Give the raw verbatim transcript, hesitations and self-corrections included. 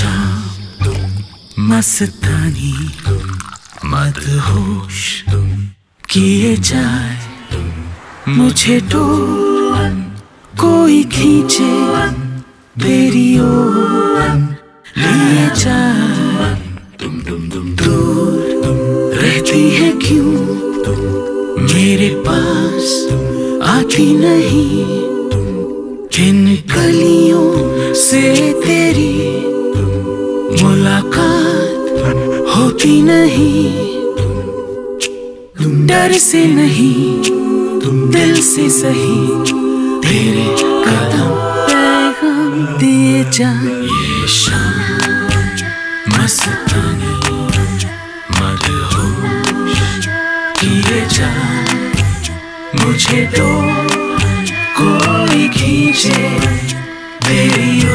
शाम मस्तानी मदहोश किए जाए मुझे डोर, कोई खींचे तेरी ओर लिए जाए दूर। रहती है क्यों मेरे पास आती नहीं किन गलियों से तेरी मुलाकात होती नहीं। डर से नहीं दिल से सही तेरे कदम पैगाम दिए जा। ये शाम मस्तानी मदहोश किए जा मुझे तो कोई खींचे तेरी